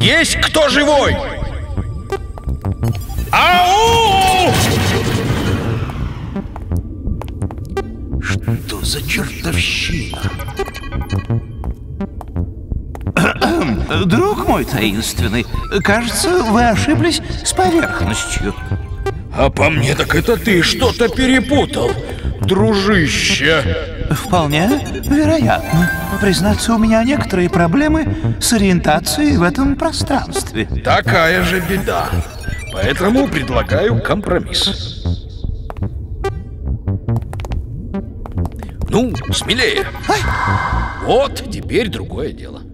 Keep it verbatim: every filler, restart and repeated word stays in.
Есть кто живой? Ау! Что за чертовщина? Друг мой таинственный, кажется, вы ошиблись с поверхностью. А по мне так это ты что-то перепутал, дружище. Вполне вероятно. Признаться, у меня некоторые проблемы с ориентацией в этом пространстве. Такая же беда. Поэтому предлагаю компромисс. Ну, смелее. Ай! Вот теперь другое дело.